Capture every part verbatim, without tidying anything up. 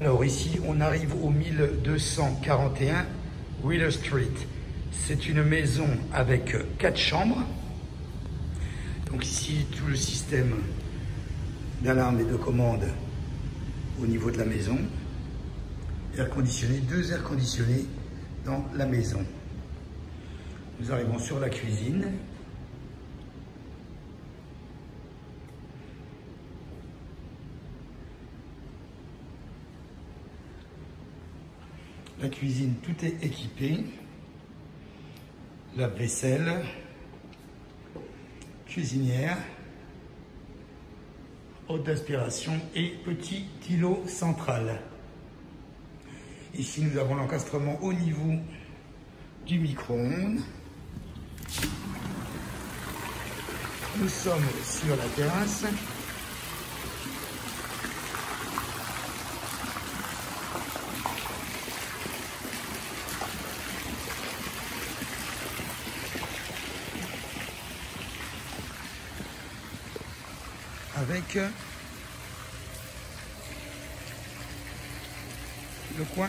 Alors ici, on arrive au mille deux cent quarante et un Wiley Street. C'est une maison avec quatre chambres. Donc ici, tout le système d'alarme et de commande au niveau de la maison. Air conditionné, deux airs conditionnés dans la maison. Nous arrivons sur la cuisine. La cuisine, tout est équipé. La vaisselle, cuisinière, haute d'aspiration et petit îlot central. Ici, nous avons l'encastrement au niveau du micro-ondes. Nous sommes sur la terrasse. Avec le coin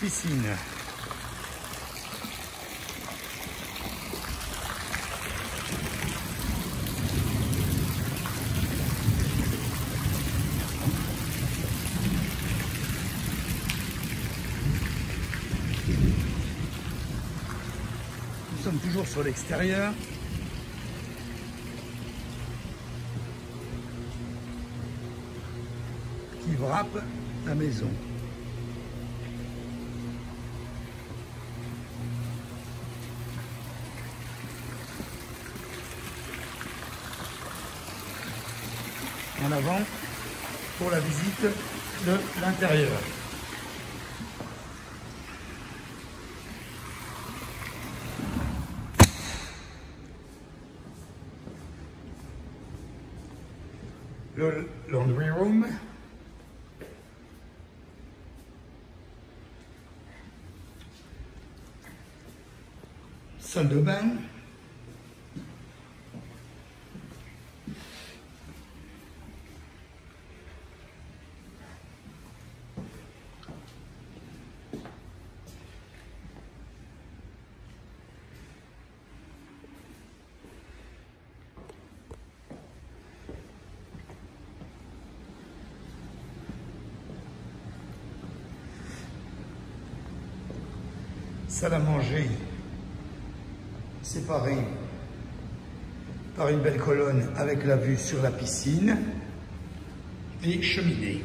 piscine. Nous sommes toujours sur l'extérieur. Qui wrappe la maison. En avant pour la visite de l'intérieur. Le laundry room. Salle de bain, salle à manger. Séparé par une belle colonne avec la vue sur la piscine et cheminée.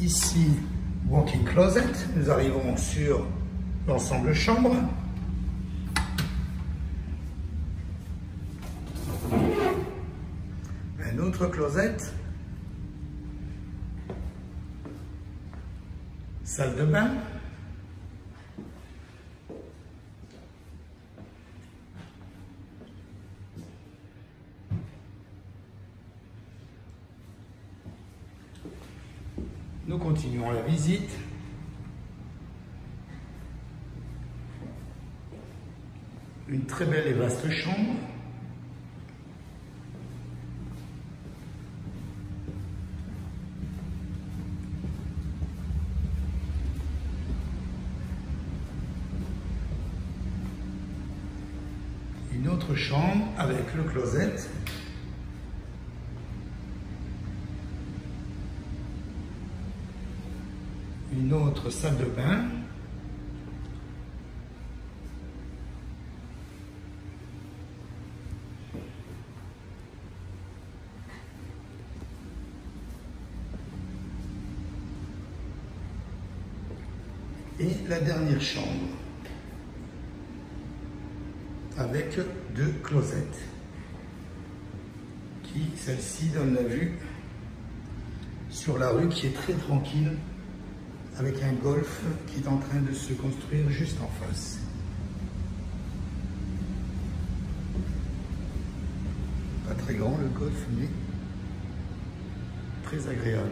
Ici, walk-in closet, nous arrivons sur l'ensemble chambre. Notre closette, salle de bain, nous continuons la visite. Une très belle et vaste chambre. Une autre chambre avec le closet. Une autre salle de bain. Et la dernière chambre. Avec deux closettes qui, celle-ci, donne la vue sur la rue qui est très tranquille avec un golf qui est en train de se construire juste en face. Pas très grand le golf mais très agréable.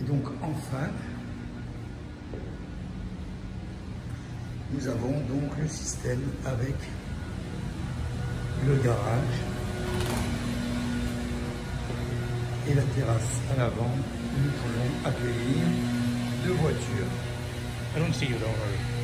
Et donc enfin, nous avons donc le système avec le garage et la terrasse à l'avant où nous pouvons accueillir deux voitures. I don't see you, don't worry.